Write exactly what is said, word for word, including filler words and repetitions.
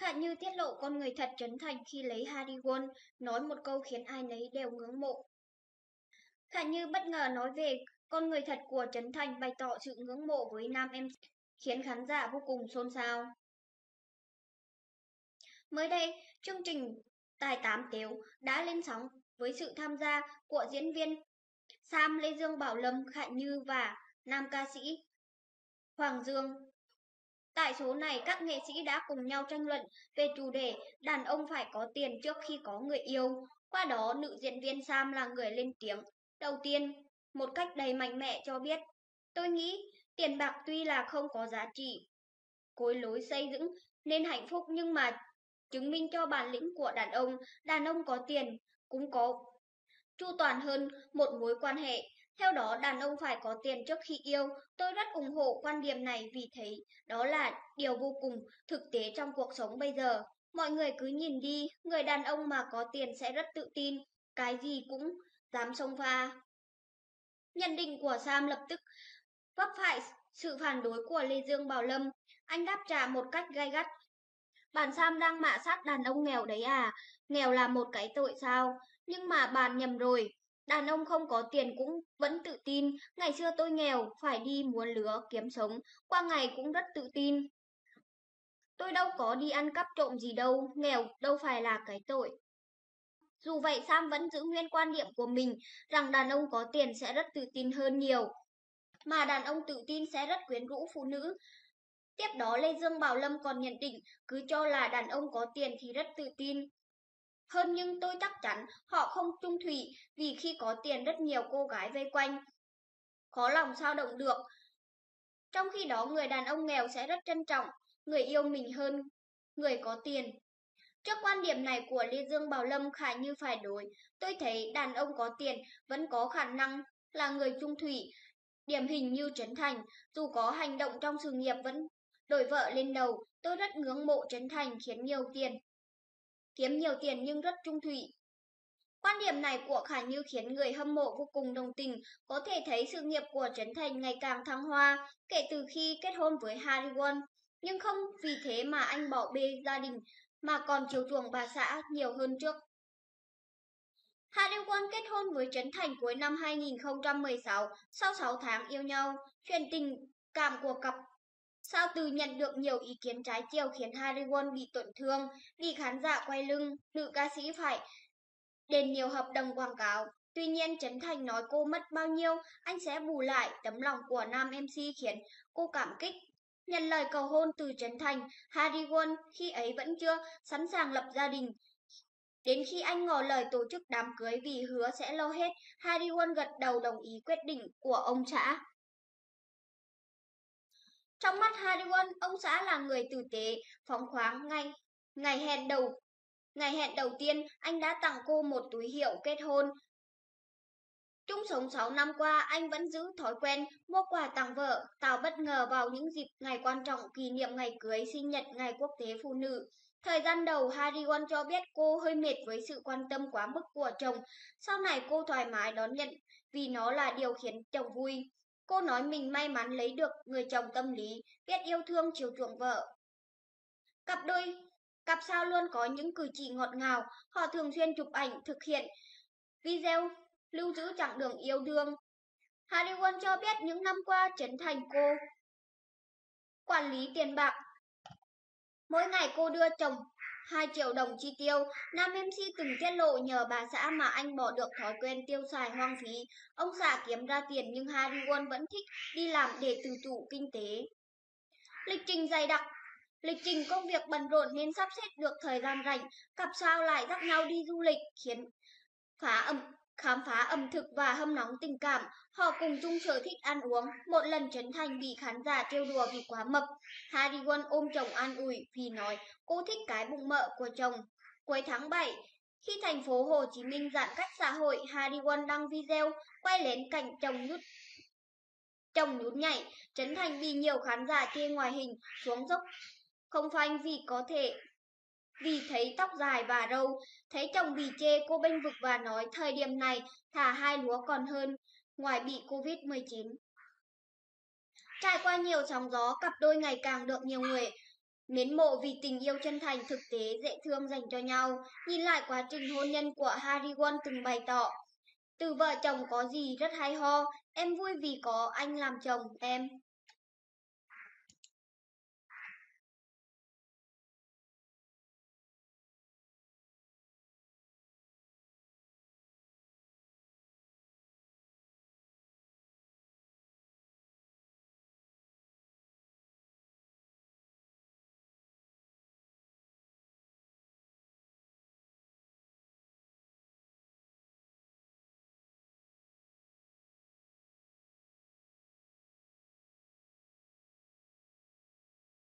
Khả Như tiết lộ con người thật Trấn Thành khi lấy Hari Won, nói một câu khiến ai nấy đều ngưỡng mộ. Khả Như bất ngờ nói về con người thật của Trấn Thành, bày tỏ sự ngưỡng mộ với nam em xê, khiến khán giả vô cùng xôn xao. Mới đây, chương trình Tài Tám Tiếu đã lên sóng với sự tham gia của diễn viên Sam Lê Dương Bảo Lâm, Khả Như và nam ca sĩ Hoàng Dương. Tại số này, các nghệ sĩ đã cùng nhau tranh luận về chủ đề đàn ông phải có tiền trước khi có người yêu. Qua đó, nữ diễn viên Sam là người lên tiếng đầu tiên một cách đầy mạnh mẽ cho biết: "Tôi nghĩ tiền bạc tuy là không có giá trị, cối lối xây dựng nên hạnh phúc, nhưng mà chứng minh cho bản lĩnh của đàn ông. Đàn ông có tiền cũng có chu toàn hơn một mối quan hệ. Theo đó, đàn ông phải có tiền trước khi yêu. Tôi rất ủng hộ quan điểm này vì thấy đó là điều vô cùng thực tế trong cuộc sống bây giờ. Mọi người cứ nhìn đi, người đàn ông mà có tiền sẽ rất tự tin, cái gì cũng dám xông pha." Nhận định của Sam lập tức vấp phải sự phản đối của Lê Dương Bảo Lâm. Anh đáp trả một cách gay gắt: "Bạn Sam đang mạ sát đàn ông nghèo đấy à? Nghèo là một cái tội sao? Nhưng mà bạn nhầm rồi. Đàn ông không có tiền cũng vẫn tự tin. Ngày xưa tôi nghèo, phải đi múa lứa kiếm sống, qua ngày cũng rất tự tin. Tôi đâu có đi ăn cắp trộm gì đâu, nghèo đâu phải là cái tội." Dù vậy, Sam vẫn giữ nguyên quan điểm của mình rằng đàn ông có tiền sẽ rất tự tin hơn nhiều, mà đàn ông tự tin sẽ rất quyến rũ phụ nữ. Tiếp đó, Lê Dương Bảo Lâm còn nhận định: "Cứ cho là đàn ông có tiền thì rất tự tin hơn, nhưng tôi chắc chắn họ không chung thủy, vì khi có tiền rất nhiều cô gái vây quanh, khó lòng sao động được. Trong khi đó, người đàn ông nghèo sẽ rất trân trọng người yêu mình hơn người có tiền." Trước quan điểm này của Lê Dương Bảo Lâm, Khả Như phải đối: "Tôi thấy đàn ông có tiền vẫn có khả năng là người chung thủy. Điển hình như Trấn Thành, dù có hành động trong sự nghiệp vẫn đổi vợ lên đầu. Tôi rất ngưỡng mộ Trấn Thành, khiến nhiều tiền, kiếm nhiều tiền nhưng rất trung thủy." Quan điểm này của Khả Như khiến người hâm mộ vô cùng đồng tình. Có thể thấy sự nghiệp của Trấn Thành ngày càng thăng hoa kể từ khi kết hôn với Hari Won, nhưng không vì thế mà anh bỏ bê gia đình, mà còn chiều chuộng bà xã nhiều hơn trước. Hari Won kết hôn với Trấn Thành cuối năm hai nghìn không trăm mười sáu, sau sáu tháng yêu nhau. Chuyện tình cảm của cặp sao từ nhận được nhiều ý kiến trái chiều khiến Hari Won bị tổn thương, vì khán giả quay lưng, nữ ca sĩ phải đền nhiều hợp đồng quảng cáo. Tuy nhiên, Trấn Thành nói cô mất bao nhiêu, anh sẽ bù lại. Tấm lòng của nam em xê khiến cô cảm kích. Nhận lời cầu hôn từ Trấn Thành, Hari Won khi ấy vẫn chưa sẵn sàng lập gia đình. Đến khi anh ngỏ lời tổ chức đám cưới vì hứa sẽ lo hết, Hari Won gật đầu đồng ý quyết định của ông xã. Trong mắt Hari Won, ông xã là người tử tế, phóng khoáng. Ngay ngày hẹn đầu ngày hẹn đầu tiên, anh đã tặng cô một túi hiệu kết hôn. Chung sống sáu năm qua, anh vẫn giữ thói quen mua quà tặng vợ, tạo bất ngờ vào những dịp ngày quan trọng, kỷ niệm ngày cưới, sinh nhật, ngày quốc tế phụ nữ. Thời gian đầu, Hari Won cho biết cô hơi mệt với sự quan tâm quá mức của chồng. Sau này cô thoải mái đón nhận vì nó là điều khiến chồng vui. Cô nói mình may mắn lấy được người chồng tâm lý, biết yêu thương, chiều chuộng vợ. Cặp đôi, cặp sao luôn có những cử chỉ ngọt ngào. Họ thường xuyên chụp ảnh, thực hiện video, lưu giữ chặng đường yêu đương. Hari Won cho biết những năm qua, Trấn Thành cô quản lý tiền bạc. Mỗi ngày cô đưa chồng hai triệu đồng chi tiêu. Nam em xê từng tiết lộ nhờ bà xã mà anh bỏ được thói quen tiêu xài hoang phí. Ông xã kiếm ra tiền nhưng Hari Won vẫn thích đi làm để tự chủ kinh tế. Lịch trình dày đặc, lịch trình công việc bận rộn nên sắp xếp được thời gian rảnh, cặp sao lại dắt nhau đi du lịch, khiến phá ẩm, khám phá ẩm thực và hâm nóng tình cảm. Họ cùng chung sở thích ăn uống. Một lần Trấn Thành bị khán giả trêu đùa vì quá mập. Hari Won ôm chồng an ủi vì nói cô thích cái bụng mỡ của chồng. Cuối tháng bảy, khi thành phố Hồ Chí Minh giãn cách xã hội, Hari Won đăng video quay lén cảnh chồng nhút, chồng nhút nhảy. Trấn Thành bị nhiều khán giả chê ngoại hình xuống dốc không phanh vì có thể... Vì thấy tóc dài và râu. Thấy chồng bị chê, cô bênh vực và nói thời điểm này thả hai lúa còn hơn, ngoài bị Covid mười chín. Trải qua nhiều sóng gió, cặp đôi ngày càng được nhiều người Mến mộ vì tình yêu chân thành, thực tế, dễ thương dành cho nhau. Nhìn lại quá trình hôn nhân của Hari Won từng bày tỏ: từ vợ chồng có gì rất hay ho, em vui vì có anh làm chồng em.